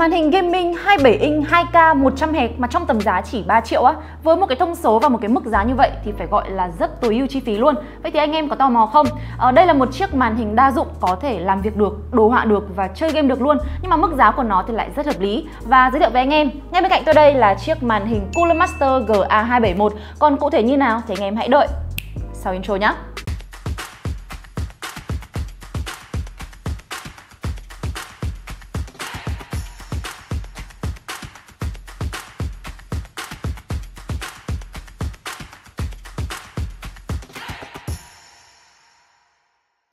Màn hình gaming 27 inch 2K 100Hz mà trong tầm giá chỉ 3 triệu á, với một cái thông số và một cái mức giá như vậy thì phải gọi là rất tối ưu chi phí luôn. Vậy thì anh em có tò mò không? Đây là một chiếc màn hình đa dụng, có thể làm việc được, đồ họa được và chơi game được luôn. Nhưng mà mức giá của nó thì lại rất hợp lý. Và giới thiệu với anh em, ngay bên cạnh tôi đây là chiếc màn hình Cooler Master GA271. Còn cụ thể như nào thì anh em hãy đợi sau intro nhé.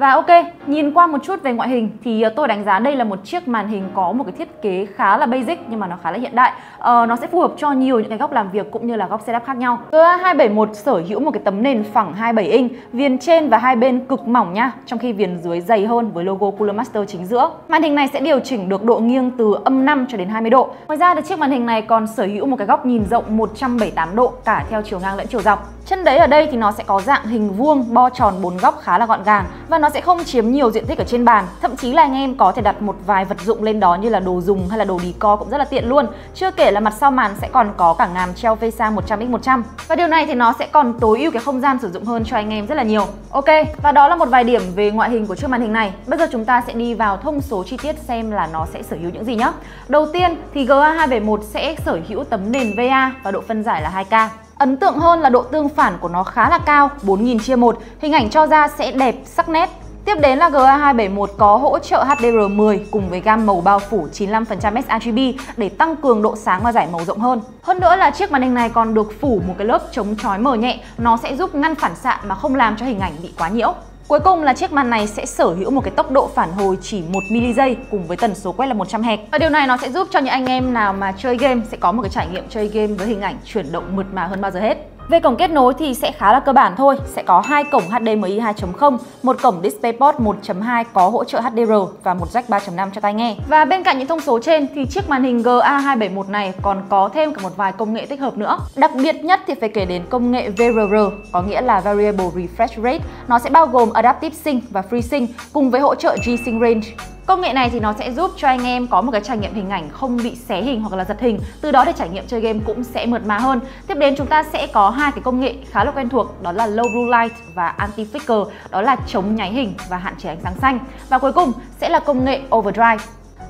Và ok, nhìn qua một chút về ngoại hình thì tôi đánh giá đây là một chiếc màn hình có một cái thiết kế khá là basic nhưng mà nó khá là hiện đại. Nó sẽ phù hợp cho nhiều những cái góc làm việc cũng như là góc setup khác nhau. GA271 sở hữu một cái tấm nền phẳng 27 inch, viền trên và hai bên cực mỏng nha, trong khi viền dưới dày hơn với logo Cooler Master chính giữa. Màn hình này sẽ điều chỉnh được độ nghiêng từ -5 cho đến 20 độ. Ngoài ra thì chiếc màn hình này còn sở hữu một cái góc nhìn rộng 178 độ cả theo chiều ngang lẫn chiều dọc. Chân đáy ở đây thì nó sẽ có dạng hình vuông, bo tròn 4 góc khá là gọn gàng và nó sẽ không chiếm nhiều diện tích ở trên bàn. Thậm chí là anh em có thể đặt một vài vật dụng lên đó như là đồ dùng hay là đồ decor cũng rất là tiện luôn. Chưa kể là mặt sau màn sẽ còn có cả ngàm treo VESA 100x100. Và điều này thì nó sẽ còn tối ưu cái không gian sử dụng hơn cho anh em rất là nhiều. Ok, và đó là một vài điểm về ngoại hình của chiếc màn hình này. Bây giờ chúng ta sẽ đi vào thông số chi tiết xem là nó sẽ sở hữu những gì nhé. Đầu tiên thì GA271 sẽ sở hữu tấm nền VA và độ phân giải là 2K. Ấn tượng hơn là độ tương phản của nó khá là cao, 4000/1, hình ảnh cho ra sẽ đẹp, sắc nét. Tiếp đến là GA271 có hỗ trợ HDR10 cùng với gam màu bao phủ 95% sRGB để tăng cường độ sáng và giải màu rộng hơn. Hơn nữa là chiếc màn hình này còn được phủ một cái lớp chống chói mờ nhẹ, nó sẽ giúp ngăn phản xạ mà không làm cho hình ảnh bị quá nhiễu. Cuối cùng là chiếc màn này sẽ sở hữu một cái tốc độ phản hồi chỉ 1 ms cùng với tần số quét là 100Hz. Và điều này nó sẽ giúp cho những anh em nào mà chơi game sẽ có một cái trải nghiệm chơi game với hình ảnh chuyển động mượt mà hơn bao giờ hết. Về cổng kết nối thì sẽ khá là cơ bản thôi, sẽ có 2 cổng HDMI 2.0, một cổng DisplayPort 1.2 có hỗ trợ HDR và một jack 3.5 cho tai nghe. Và bên cạnh những thông số trên thì chiếc màn hình GA271 này còn có thêm cả một vài công nghệ tích hợp nữa. Đặc biệt nhất thì phải kể đến công nghệ VRR, có nghĩa là Variable Refresh Rate. Nó sẽ bao gồm Adaptive Sync và FreeSync cùng với hỗ trợ G-Sync Range. Công nghệ này thì nó sẽ giúp cho anh em có một cái trải nghiệm hình ảnh không bị xé hình hoặc là giật hình, từ đó để trải nghiệm chơi game cũng sẽ mượt mà hơn. Tiếp đến chúng ta sẽ có hai cái công nghệ khá là quen thuộc, đó là Low Blue Light và Anti Flicker, đó là chống nháy hình và hạn chế ánh sáng xanh. Và cuối cùng sẽ là công nghệ Overdrive.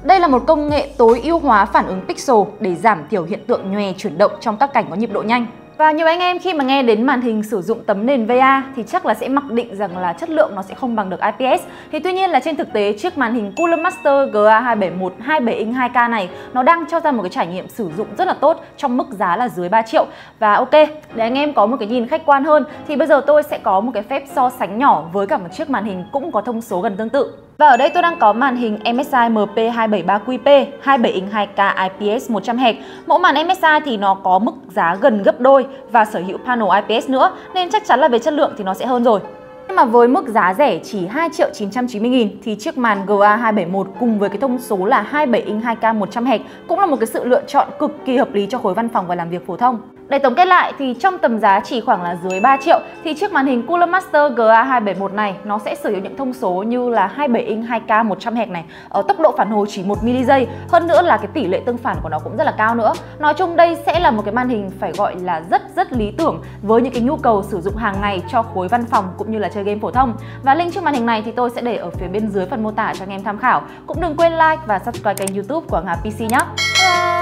Đây là một công nghệ tối ưu hóa phản ứng pixel để giảm thiểu hiện tượng nhòe chuyển động trong các cảnh có nhịp độ nhanh. Và nhiều anh em khi mà nghe đến màn hình sử dụng tấm nền VA thì chắc là sẽ mặc định rằng là chất lượng nó sẽ không bằng được IPS. Thì tuy nhiên là trên thực tế chiếc màn hình Cooler Master GA271 27 inch 2K này nó đang cho ra một cái trải nghiệm sử dụng rất là tốt trong mức giá là dưới 3 triệu. Và ok, để anh em có một cái nhìn khách quan hơn thì bây giờ tôi sẽ có một cái phép so sánh nhỏ với cả một chiếc màn hình cũng có thông số gần tương tự. Và ở đây tôi đang có màn hình MSI MP273QP 27 inch 2K IPS 100Hz. Mẫu màn MSI thì nó có mức giá gần gấp đôi và sở hữu panel IPS nữa, nên chắc chắn là về chất lượng thì nó sẽ hơn rồi. Nhưng mà với mức giá rẻ chỉ 2.990.000 thì chiếc màn GA271 cùng với cái thông số là 27 inch 2K 100Hz cũng là một cái sự lựa chọn cực kỳ hợp lý cho khối văn phòng và làm việc phổ thông. Để tổng kết lại thì trong tầm giá chỉ khoảng là dưới 3 triệu thì chiếc màn hình Cooler Master GA271 này nó sẽ sở hữu những thông số như là 27 inch 2K 100Hz này, ở tốc độ phản hồi chỉ 1 ms, hơn nữa là cái tỷ lệ tương phản của nó cũng rất là cao nữa. Nói chung đây sẽ là một cái màn hình phải gọi là rất lý tưởng với những cái nhu cầu sử dụng hàng ngày cho khối văn phòng cũng như là chơi game phổ thông. Và link chiếc màn hình này thì tôi sẽ để ở phía bên dưới phần mô tả cho anh em tham khảo. Cũng đừng quên like và subscribe kênh YouTube của Hoàng Hà PC nhé.